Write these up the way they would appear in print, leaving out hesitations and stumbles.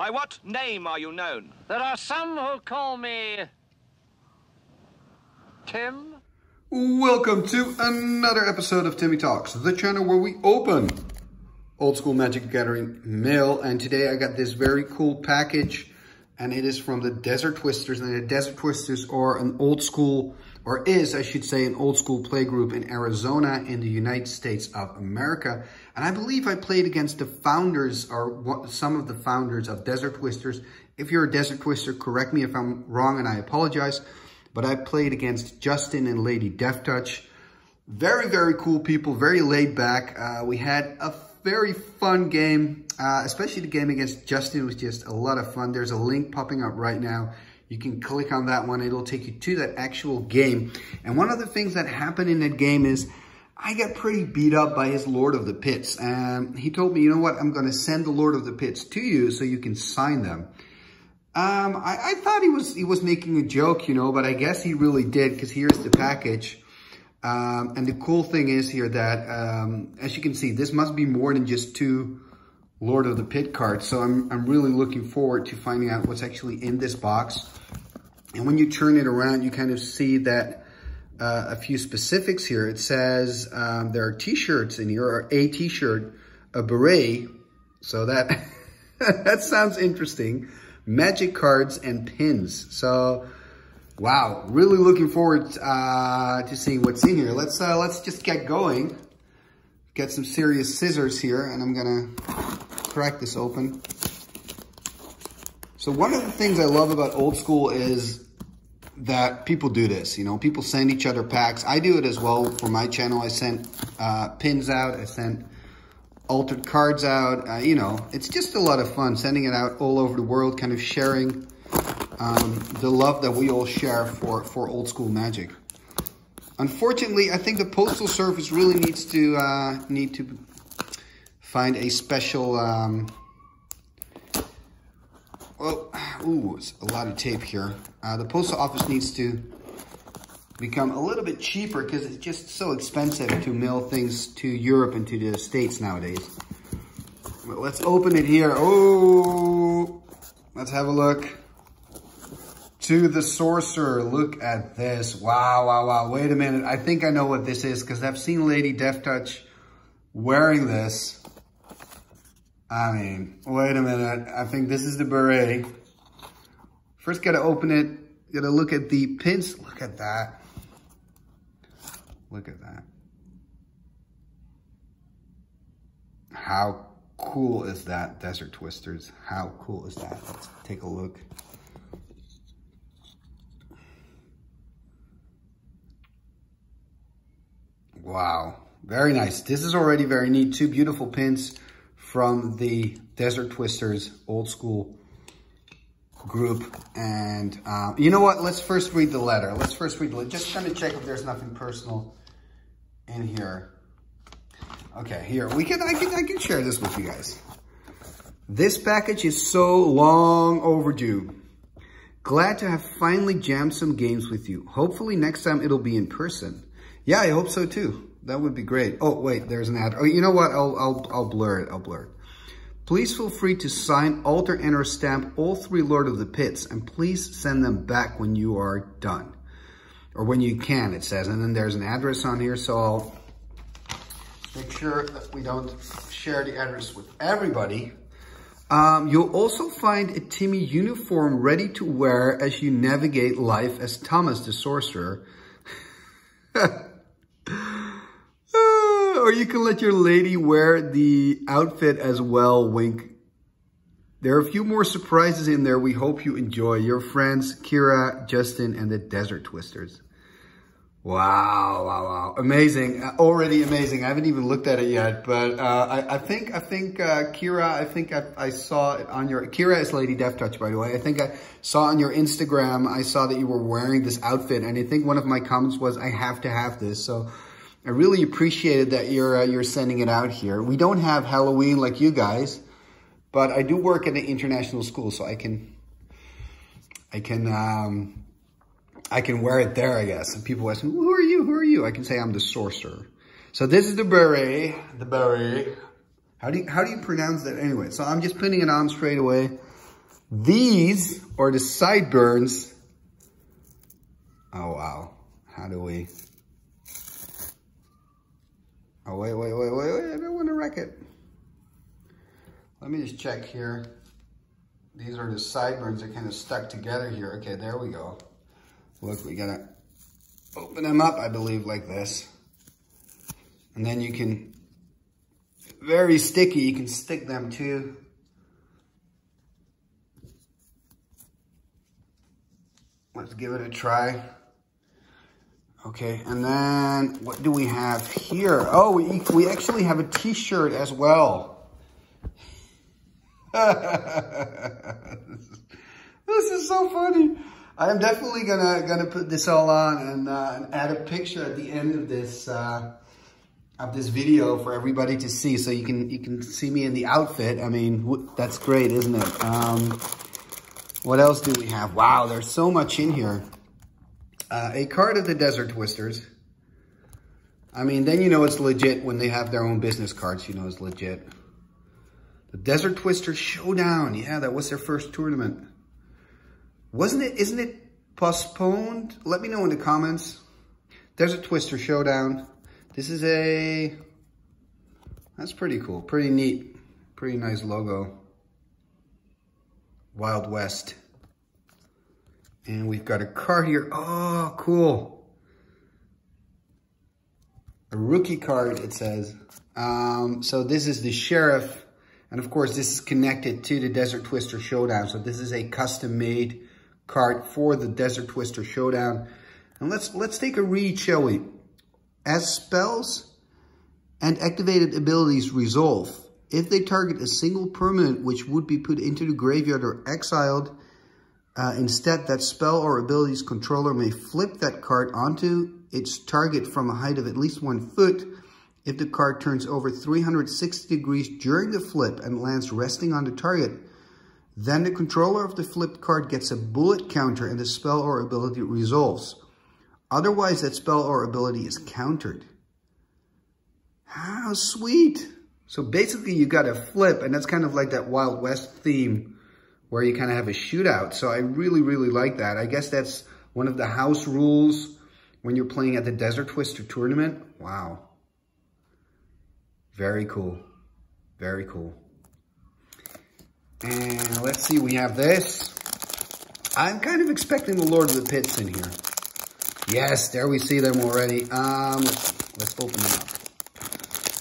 By what name are you known? There are some who call me... Tim? Welcome to another episode of Timmy Talks, the channel where we open Old School Magic: The Gathering mail. And today I got this very cool package, and it is from the Desert Twisters. And the Desert Twisters are an old school, or is, I should say, an old school playgroup in Arizona in the United States of America. And I believe I played against the founders, or some of the founders of Desert Twisters. If you're a Desert Twister, correct me if I'm wrong, and I apologize. But I played against Justin and Lady Deathtouch. Very, very cool people, very laid back. We had a very fun game, especially the game against Justin was just a lot of fun. There's a link popping up right now. You can click on that one. It'll take you to that actual game. And one of the things that happened in that game is I got pretty beat up by his Lord of the Pits. And he told me, you know what? I'm going to send the Lord of the Pits to you so you can sign them. I thought he was making a joke, you know, but I guess he really did, because here's the package. And the cool thing is here that, as you can see, this must be more than just two Lord of the Pit cards. So I'm really looking forward to finding out what's actually in this box. And when you turn it around, you kind of see that a few specifics here. It says there are T-shirts in here, or a T-shirt, a beret. So that that sounds interesting. Magic cards and pins. So, wow, really looking forward to seeing what's in here. Let's just get going. Get some serious scissors here, and I'm gonna crack this open. So one of the things I love about old school is that people do this. You know, people send each other packs. I do it as well for my channel. I sent pins out. I sent altered cards out. You know, it's just a lot of fun sending it out all over the world, kind of sharing the love that we all share for old school magic. Unfortunately, I think the Postal Service really needs to find a special. Well, ooh, it's a lot of tape here. The Postal Office needs to become a little bit cheaper, because it's just so expensive to mail things to Europe and to the States nowadays. But let's open it here. Oh, let's have a look. To the Sorcerer, look at this. Wow, wow, wow. Wait a minute. I think I know what this is, because I've seen Lady Deathtouch wearing this. I mean, wait a minute. I think this is the beret. First, gotta open it. Gotta look at the pins. Look at that. Look at that. How cool is that, Desert Twisters? How cool is that? Let's take a look. Wow, very nice. This is already very neat. Two beautiful pins from the Desert Twisters old school group. And you know what? Let's first read the letter. Let's first read the letter. Just kind of check if there's nothing personal in here. Okay, here we can. I can share this with you guys. This package is so long overdue. Glad to have finally jammed some games with you. Hopefully next time it'll be in person. Yeah, I hope so too. That would be great. Oh wait, there's an ad. Oh, you know what? I'll blur it. I'll blur it. Please feel free to sign, alter, and or stamp all three Lord of the Pits, and please send them back when you are done, or when you can, it says. And then there's an address on here, so I'll make sure that we don't share the address with everybody. You'll also find a Timmy uniform ready to wear as you navigate life as Thomas the Sorcerer. Or you can let your lady wear the outfit as well, wink. There are a few more surprises in there. We hope you enjoy. Your friends, Kyra, Justin, and the Desert Twisters. Wow, wow, wow. Amazing. Already amazing. I haven't even looked at it yet, but I think Kyra, I saw it on your... Kyra is Lady Deathtouch, by the way. I think I saw on your Instagram, I saw that you were wearing this outfit, and I think one of my comments was, I have to have this, so... I really appreciated that you're sending it out here. We don't have Halloween like you guys, but I do work at an international school, so I can wear it there, I guess. And people ask me, "Who are you? Who are you?" I can say, "I'm the Sorcerer." So this is the beret. The beret. How do you pronounce that anyway? So I'm just putting it on straight away. These are the sideburns. Oh, wow. How do we? Oh, wait. I don't want to wreck it. Let me just check here. These are the sideburns that kind of stuck together here. Okay, there we go. Look, we gotta open them up, I believe, like this. And then you can, very sticky, you can stick them too. Let's give it a try. Okay, and then what do we have here? Oh, we actually have a t-shirt as well. This is so funny. I'm definitely gonna put this all on and add a picture at the end of this video for everybody to see, so you can see me in the outfit. I mean, that's great, isn't it? What else do we have? Wow, there's so much in here. A card of the Desert Twisters. I mean, then you know it's legit when they have their own business cards. You know it's legit. The Desert Twister Showdown. Yeah, that was their first tournament. Wasn't it? Isn't it postponed? Let me know in the comments. Desert Twister Showdown. This is a... That's pretty cool. Pretty neat. Pretty nice logo. Wild West. And we've got a card here. Oh, cool. A rookie card, it says. So this is the Sheriff. And of course, this is connected to the Desert Twister Showdown. So this is a custom-made card for the Desert Twister Showdown. And let's take a read, shall we? As spells and activated abilities resolve, if they target a single permanent which would be put into the graveyard or exiled, instead that spell or ability's controller may flip that card onto its target from a height of at least 1 foot if the card turns over 360 degrees during the flip and lands resting on the target. Then the controller of the flipped card gets a bullet counter and the spell or ability resolves. Otherwise, that spell or ability is countered. How sweet! So basically you got a flip, and that's kind of like that Wild West theme where you kind of have a shootout. So I really like that. I guess that's one of the house rules when you're playing at the Desert Twister tournament. Wow. Very cool. Very cool. And let's see, we have this. I'm kind of expecting the Lord of the Pits in here. Yes, there we see them already. Let's open them up.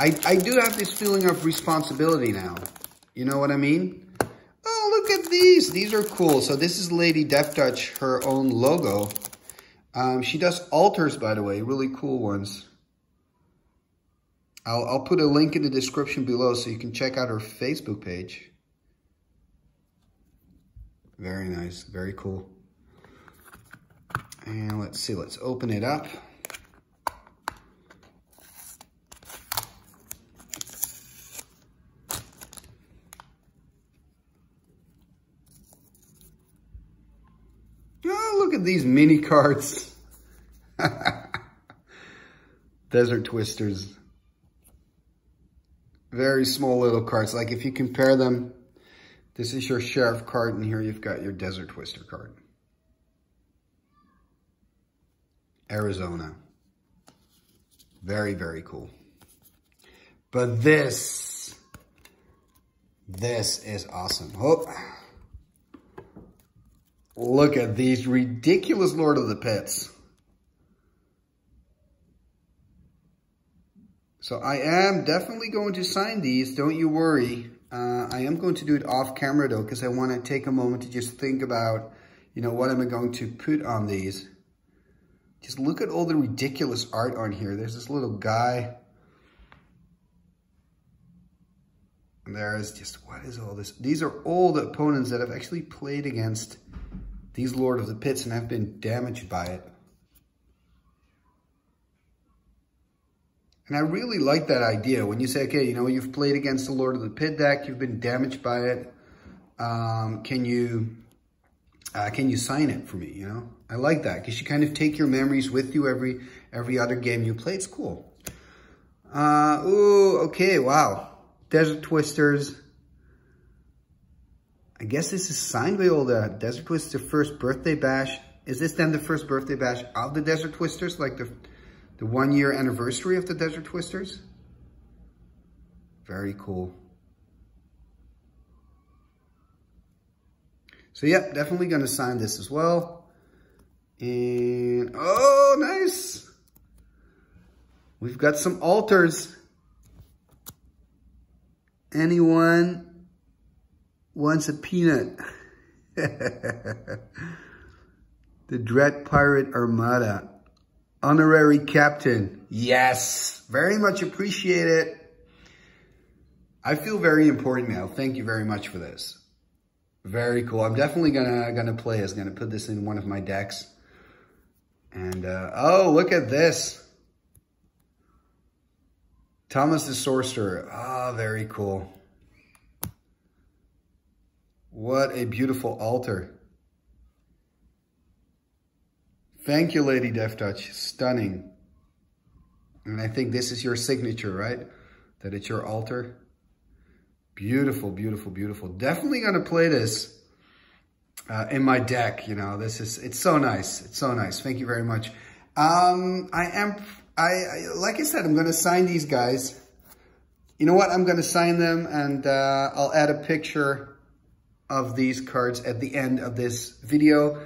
I do have this feeling of responsibility now. You know what I mean? Oh, look at these. These are cool. So this is Lady Deathtouch, her own logo. She does altars, by the way. Really cool ones. I'll put a link in the description below so you can check out her Facebook page. Very nice. Very cool. And let's see. Let's open it up. These mini cards. Desert Twisters. Very small little cards. Like if you compare them, this is your Sheriff card and here you've got your Desert Twister card. Arizona. Very cool. But this is awesome. Oh. Look at these ridiculous Lord of the Pits. So I am definitely going to sign these. Don't you worry. I am going to do it off camera though, because I want to take a moment to just think about, you know, what am I going to put on these? Just look at all the ridiculous art on here. There's this little guy. And there is just, what is all this? These are all the opponents that I've actually played against these Lord of the Pits, and I've been damaged by it. And I really like that idea when you say, okay, you know, you've played against the Lord of the Pit deck, you've been damaged by it. Can you sign it for me? You know, I like that because you kind of take your memories with you every other game you play. It's cool. Ooh, okay, wow, Desert Twisters. I guess this is signed by all the Desert Twister first birthday bash. Is this then the first birthday bash of the Desert Twisters? Like the 1 year anniversary of the Desert Twisters? Very cool. So yep, definitely gonna sign this as well. And oh, nice. We've got some altars. Anyone wants a peanut? The Dread Pirate Armada. Honorary Captain. Yes. Very much appreciate it. I feel very important now. Thank you very much for this. Very cool. I'm definitely gonna play this. Gonna put this in one of my decks. And oh, look at this. Thomas the Sorcerer. Ah, oh, very cool. What a beautiful altar. Thank you, Lady Deathtouch. Stunning. And I think this is your signature, right? That it's your altar. Beautiful, beautiful, beautiful. Definitely gonna play this in my deck. You know, this is, it's so nice. It's so nice. Thank you very much. Like I said, I'm gonna sign these guys. You know what? I'm gonna sign them, and I'll add a picture of these cards at the end of this video.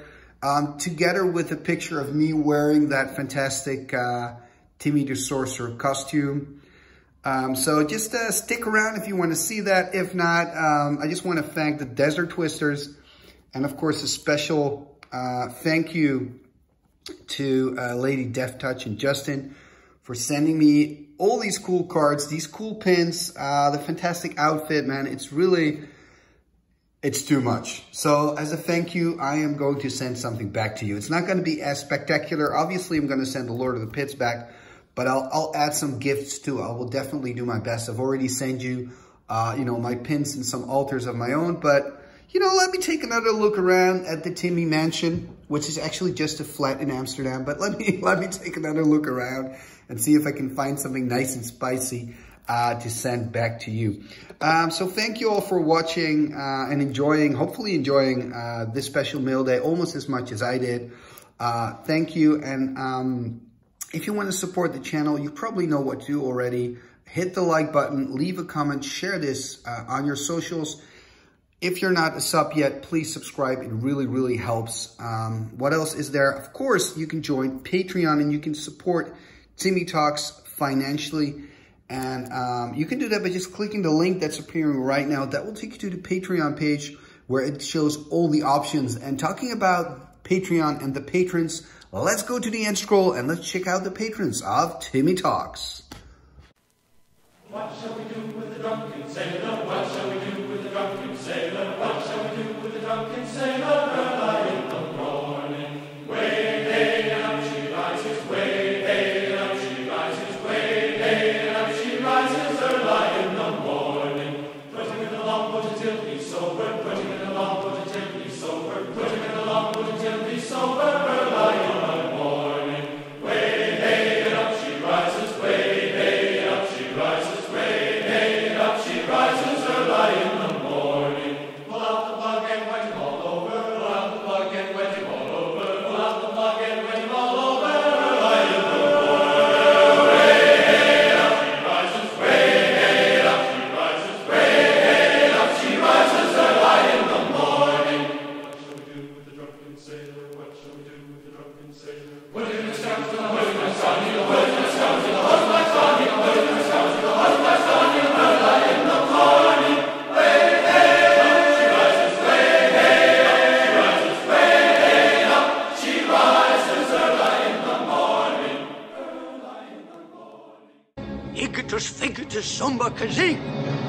Together with a picture of me wearing that fantastic Timmy the Sorcerer costume. So just stick around if you want to see that. If not, I just want to thank the Desert Twisters. And of course, a special thank you to Lady Deathtouch and Justin for sending me all these cool cards, these cool pins, the fantastic outfit, man. It's really... it's too much. So as a thank you, I am going to send something back to you. It's not going to be as spectacular. Obviously, I'm going to send the Lord of the Pits back, but I'll add some gifts too. I will definitely do my best. I've already sent you, you know, my pins and some altars of my own, but, you know, let me take another look around at the Timmy Mansion, which is actually just a flat in Amsterdam, but let me take another look around and see if I can find something nice and spicy to send back to you. So thank you all for watching and enjoying, hopefully enjoying this special mail day almost as much as I did. Thank you. And if you want to support the channel, you probably know what to do already. Hit the like button, leave a comment, share this on your socials. If you're not a sub yet, please subscribe. It really, really helps. What else is there? Of course, you can join Patreon and you can support Timmy Talks financially. And you can do that by just clicking the link that's appearing right now. That will take you to the Patreon page where it shows all the options. And talking about Patreon and the patrons, let's go to the end scroll and let's check out the patrons of Timmy Talks. What shall we do with the drunken sailor? What shall we do with the drunken sailor? What shall we do with the drunken sailor? Think it is somber, Kazee.